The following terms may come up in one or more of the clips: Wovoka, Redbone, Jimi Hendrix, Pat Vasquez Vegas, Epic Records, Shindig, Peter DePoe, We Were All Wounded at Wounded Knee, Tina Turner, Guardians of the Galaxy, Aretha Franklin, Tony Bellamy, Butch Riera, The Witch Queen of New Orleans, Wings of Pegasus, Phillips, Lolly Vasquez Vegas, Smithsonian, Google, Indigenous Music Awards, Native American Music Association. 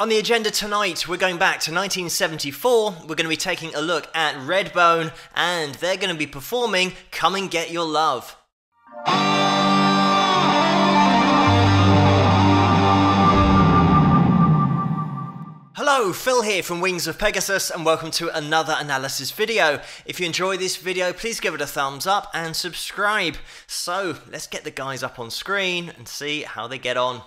On the agenda tonight, we're going back to 1974, we're going to be taking a look at Redbone, and they're going to be performing Come and Get Your Love. Hello, Phil here from Wings of Pegasus and welcome to another analysis video. If you enjoy this video, please give it a thumbs up and subscribe. So, let's get the guys up on screen and see how they get on.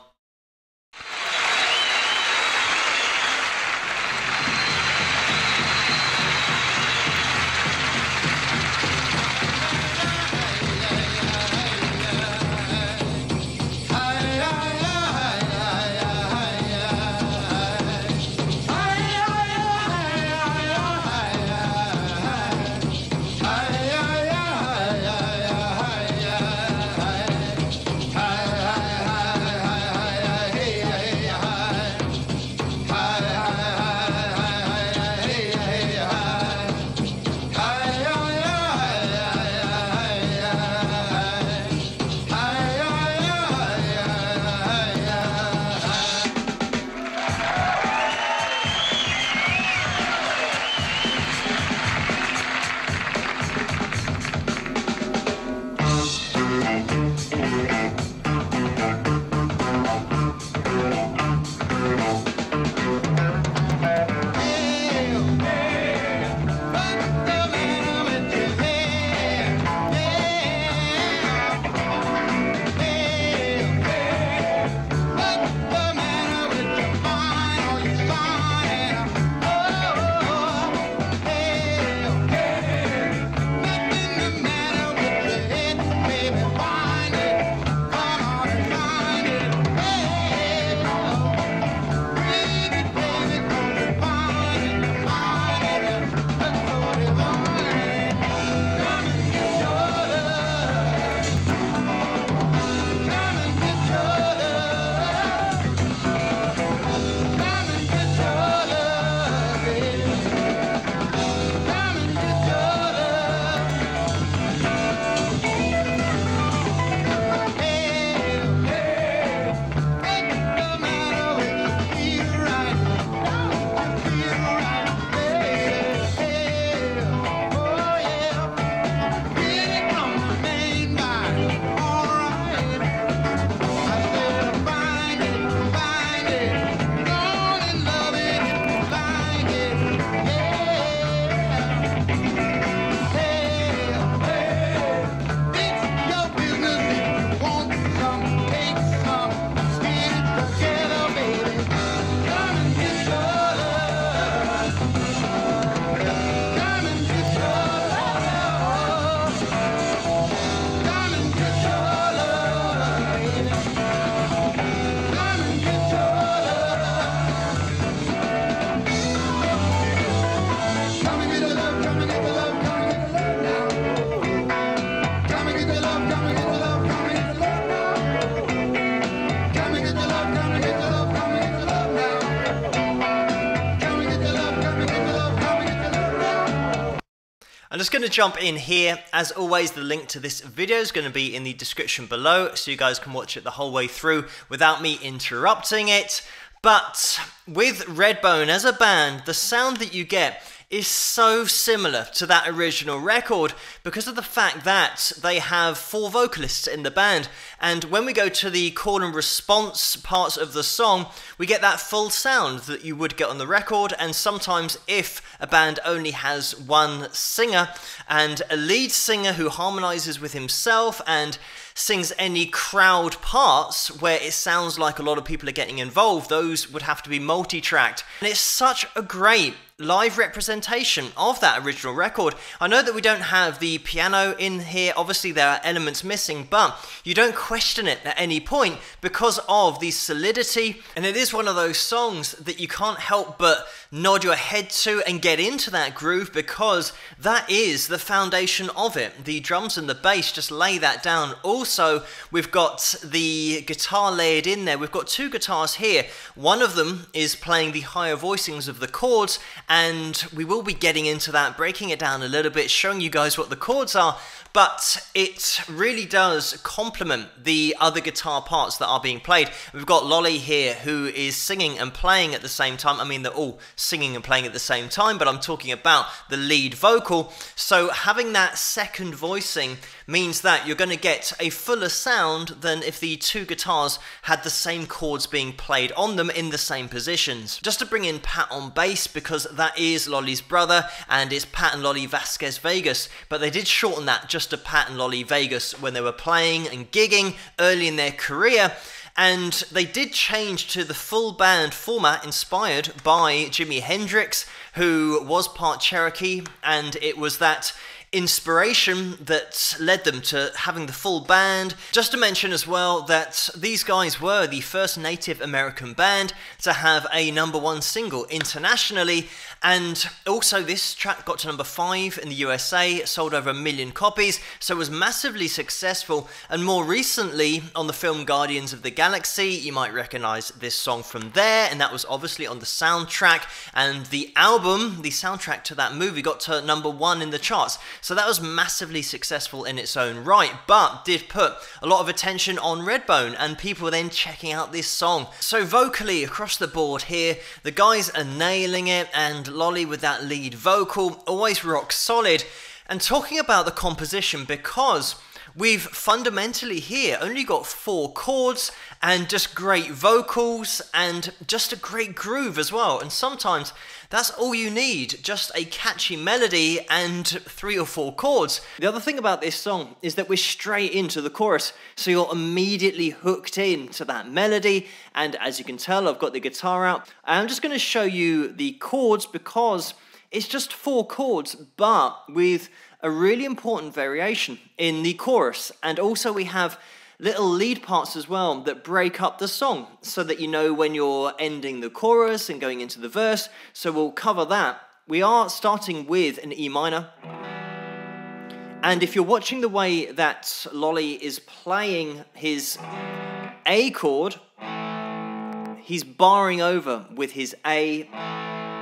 I'm just going to jump in here. As always, the link to this video is going to be in the description below, so you guys can watch it the whole way through without me interrupting it. But with Redbone as a band, the sound that you get is so similar to that original record because of the fact that they have four vocalists in the band. And when we go to the call and response parts of the song, we get that full sound that you would get on the record. And sometimes if a band only has one singer and a lead singer who harmonizes with himself and sings any crowd parts where it sounds like a lot of people are getting involved, those would have to be multi-tracked. And it's such a great live representation of that original record. I know that we don't have the piano in here, obviously there are elements missing, but you don't question it at any point because of the solidity. And it is one of those songs that you can't help but nod your head to and get into that groove because that is the foundation of it. The drums and the bass just lay that down. Also, we've got the guitar layered in there. We've got two guitars here. One of them is playing the higher voicings of the chords and we will be getting into that, breaking it down a little bit, showing you guys what the chords are, but it really does complement the other guitar parts that are being played. We've got Lolly here who is singing and playing at the same time. I mean, they're all singing and playing at the same time, but I'm talking about the lead vocal. So having that second voicing means that you're going to get a fuller sound than if the two guitars had the same chords being played on them in the same positions. Just to bring in Pat on bass, because that is Lolly's brother, and it's Pat and Lolly Vasquez Vegas, but they did shorten that just to Pat and Lolly Vegas when they were playing and gigging early in their career. And they did change to the full band format inspired by Jimi Hendrix, who was part Cherokee, and it was that inspiration that led them to having the full band. Just to mention as well that these guys were the first Native American band to have a #1 single internationally, and also this track got to #5 in the USA, sold over 1 million copies, so was massively successful. And more recently on the film Guardians of the Galaxy, you might recognize this song from there, and that was obviously on the soundtrack, and the album, the soundtrack to that movie, got to #1 in the charts. So that was massively successful in its own right, but did put a lot of attention on Redbone, and people were then checking out this song. So vocally across the board here, the guys are nailing it, and Lolly with that lead vocal, always rock solid. And talking about the composition, because we've fundamentally here only got 4 chords and just great vocals and just a great groove as well. And sometimes that's all you need, just a catchy melody and 3 or 4 chords. The other thing about this song is that we're straight into the chorus, so you're immediately hooked into that melody. And as you can tell, I've got the guitar out. I'm just going to show you the chords because it's just 4 chords, but with a really important variation in the chorus. And also we have little lead parts as well that break up the song, so that you know when you're ending the chorus and going into the verse. So we'll cover that. We are starting with an E minor. And if you're watching the way that Lolly is playing his A chord, he's barring over with his A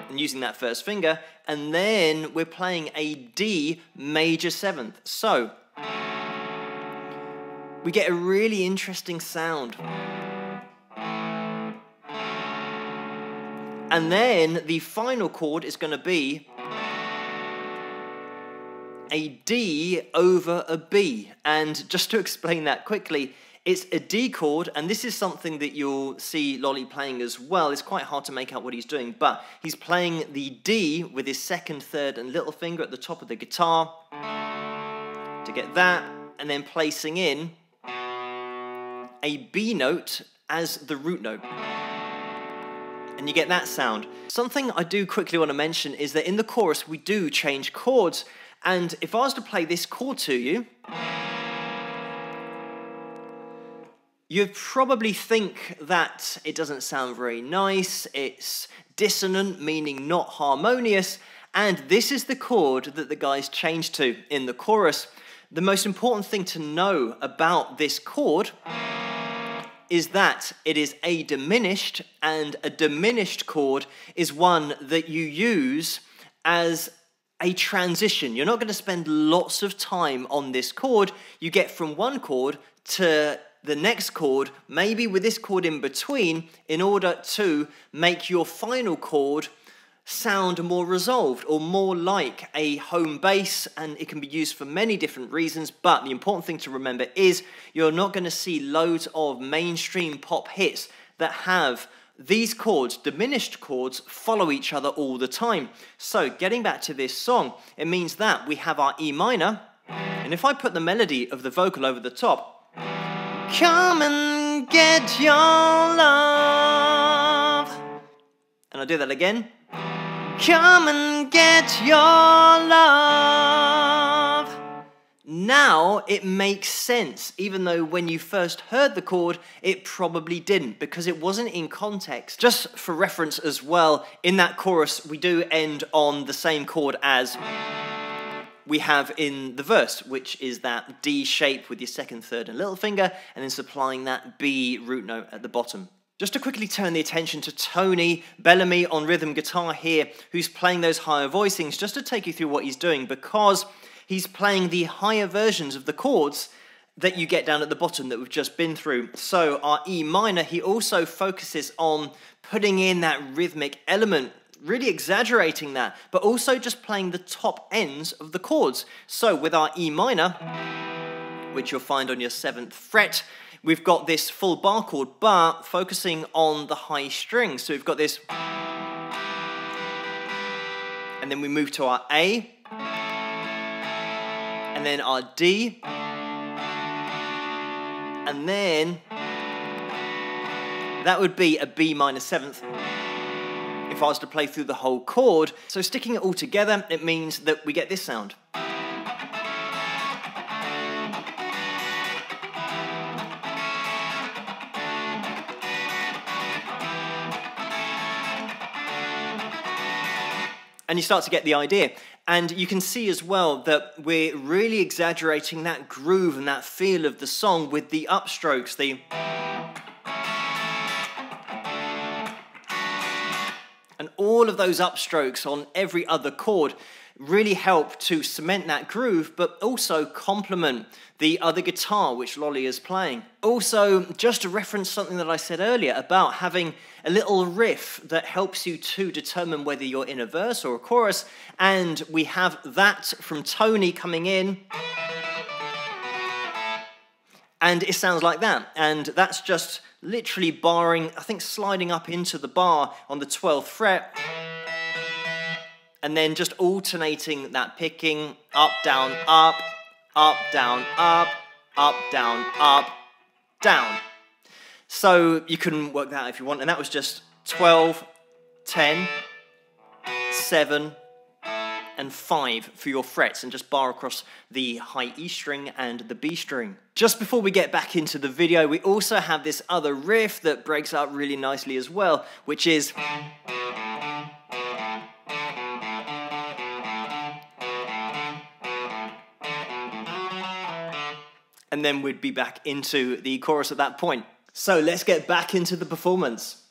and using that first finger, and then we're playing a D major 7th. So we get a really interesting sound. And then the final chord is going to be a D over a B. And just to explain that quickly, it's a D chord, and this is something that you'll see Lolly playing as well. It's quite hard to make out what he's doing, but he's playing the D with his second, third, and little finger at the top of the guitar to get that, and then placing in a B note as the root note, and you get that sound. Something I do quickly want to mention is that in the chorus we do change chords, and if I was to play this chord to you, you'd probably think that it doesn't sound very nice, it's dissonant, meaning not harmonious, and this is the chord that the guys change to in the chorus. The most important thing to know about this chord is that it is A diminished, and a diminished chord is one that you use as a transition. You're not going to spend lots of time on this chord. You get from one chord to the next chord, maybe with this chord in between, in order to make your final chord sound more resolved or more like a home bass. And it can be used for many different reasons, but the important thing to remember is you're not going to see loads of mainstream pop hits that have these chords, diminished chords, follow each other all the time. So getting back to this song, it means that we have our E minor, and if I put the melody of the vocal over the top, come and get your love, and I do that again, come and get your love. Now it makes sense, even though when you first heard the chord, it probably didn't, because it wasn't in context. Just for reference as well, in that chorus, we do end on the same chord as we have in the verse, which is that D shape with your second, third, and little finger, and then supplying that B root note at the bottom. Just to quickly turn the attention to Tony Bellamy on rhythm guitar here, who's playing those higher voicings, just to take you through what he's doing, because he's playing the higher versions of the chords that you get down at the bottom that we've just been through. So our E minor, he also focuses on putting in that rhythmic element, really exaggerating that, but also just playing the top ends of the chords. So with our E minor, which you'll find on your 7th fret, we've got this full bar chord, but focusing on the high strings. So we've got this, and then we move to our A, and then our D, and then that would be a B minor 7th if I was to play through the whole chord. So sticking it all together, it means that we get this sound. And you start to get the idea. And you can see as well that we're really exaggerating that groove and that feel of the song with the upstrokes, the... And all of those upstrokes on every other chord really help to cement that groove, but also complement the other guitar which Lolly is playing. Also, just to reference something that I said earlier about having a little riff that helps you to determine whether you're in a verse or a chorus, and we have that from Tony coming in. And it sounds like that, and that's just literally barring, I think sliding up into the bar on the 12th fret, and then just alternating that picking, up, down, up, down. So you can work that out if you want, and that was just 12, 10, 7, and 5 for your frets, and just bar across the high E string and the B string. Just before we get back into the video, we also have this other riff that breaks up really nicely as well, which is... And then we'd be back into the chorus at that point. So let's get back into the performance.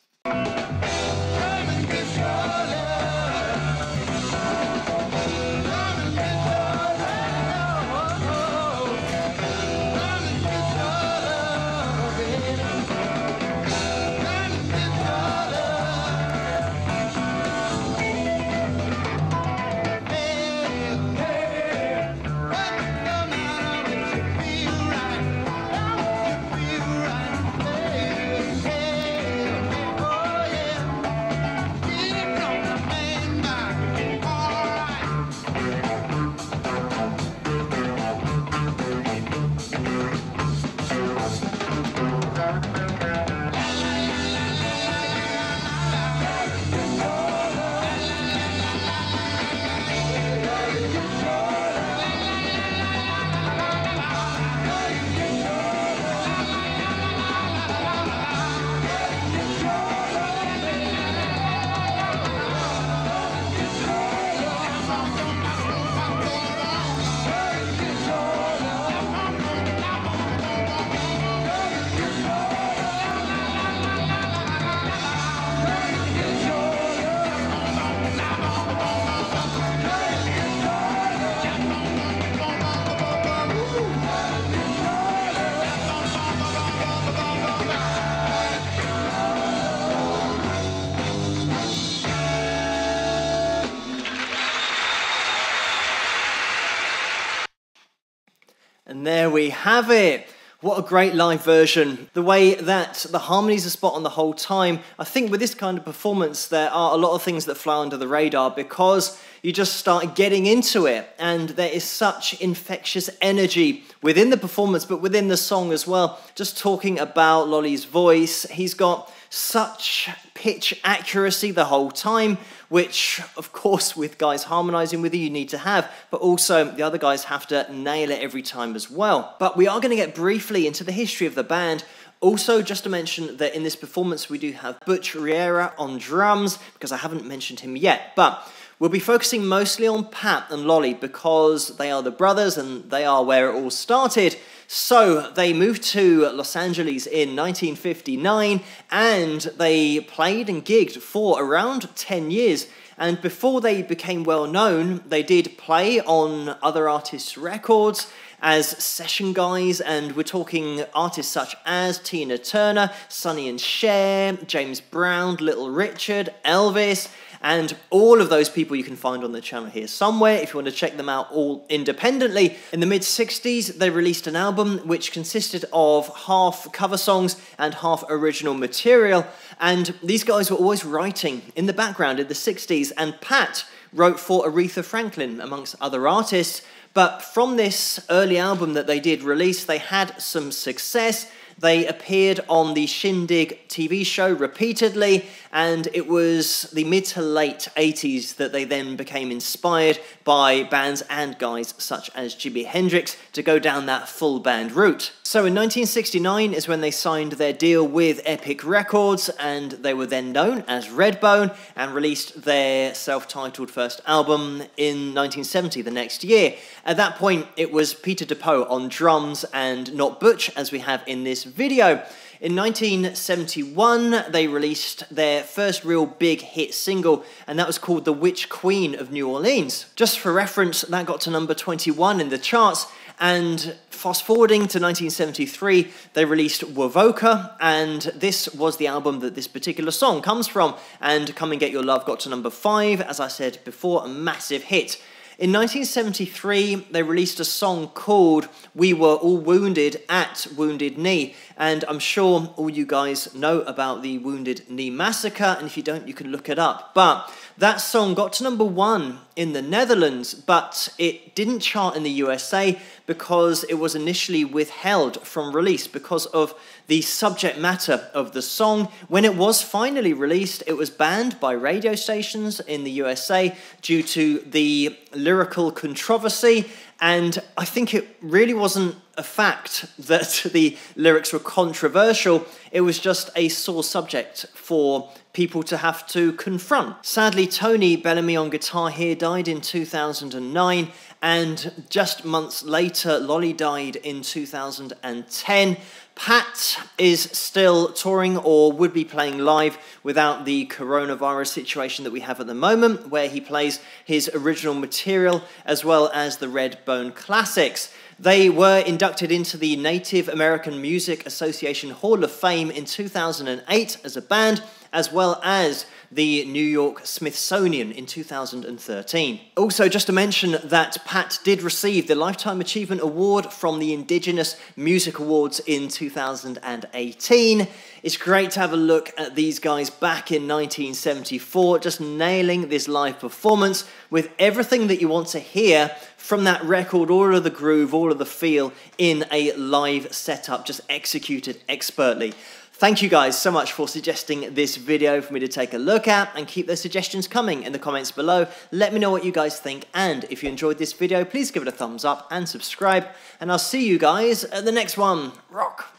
And there we have it. What a great live version. The way that the harmonies are spot on the whole time. I think with this kind of performance, there are a lot of things that fly under the radar because you just start getting into it. And there is such infectious energy within the performance, but within the song as well. Just talking about Lolly's voice, he's got such pitch accuracy the whole time, which of course with guys harmonizing with you need to have, but also the other guys have to nail it every time as well. But we are going to get briefly into the history of the band. Also, just to mention that in this performance we do have Butch Riera on drums, because I haven't mentioned him yet, but we'll be focusing mostly on Pat and Lolly because they are the brothers and they are where it all started. So they moved to Los Angeles in 1959, and they played and gigged for around 10 years. And before they became well known, they did play on other artists' records as session guys, and we're talking artists such as Tina Turner, Sonny and Cher, James Brown, Little Richard, Elvis, and all of those people you can find on the channel here somewhere if you want to check them out all independently. In the mid-60s, they released an album which consisted of half cover songs and half original material, and these guys were always writing in the background in the 60s, and Pat wrote for Aretha Franklin, amongst other artists. But from this early album that they did release, they had some success. They appeared on the Shindig TV show repeatedly, and it was the mid to late 80s that they then became inspired by bands and guys such as Jimi Hendrix to go down that full band route. So in 1969 is when they signed their deal with Epic Records, and they were then known as Redbone and released their self-titled first album in 1970, the next year. At that point, it was Peter DePoe on drums and not Butch as we have in this video. In 1971, they released their first real big hit single, and that was called The Witch Queen of New Orleans. Just for reference, that got to number 21 in the charts, and fast forwarding to 1973, they released Wovoka, and this was the album that this particular song comes from, and Come and Get Your Love got to number 5, as I said before, a massive hit. In 1973, they released a song called We Were All Wounded at Wounded Knee, and I'm sure all you guys know about the Wounded Knee Massacre, and if you don't, you can look it up. But that song got to number 1 in the Netherlands, but it didn't chart in the USA because it was initially withheld from release because of the subject matter of the song. When it was finally released, it was banned by radio stations in the USA due to the lyrical controversy, and I think it really wasn't a fact that the lyrics were controversial. It was just a sore subject for people to have to confront. Sadly, Tony Bellamy on guitar here died in 2009, and just months later, Lolly died in 2010. Pat is still touring or would be playing live without the coronavirus situation that we have at the moment, where he plays his original material as well as the Redbone classics. They were inducted into the Native American Music Association Hall of Fame in 2008 as a band, as well as the New York Smithsonian in 2013. Also, just to mention that Pat did receive the Lifetime Achievement Award from the Indigenous Music Awards in 2018. It's great to have a look at these guys back in 1974, just nailing this live performance with everything that you want to hear from that record, all of the groove, all of the feel in a live setup, just executed expertly. Thank you guys so much for suggesting this video for me to take a look at, and keep those suggestions coming in the comments below. Let me know what you guys think, and if you enjoyed this video, please give it a thumbs up and subscribe, and I'll see you guys at the next one. Rock!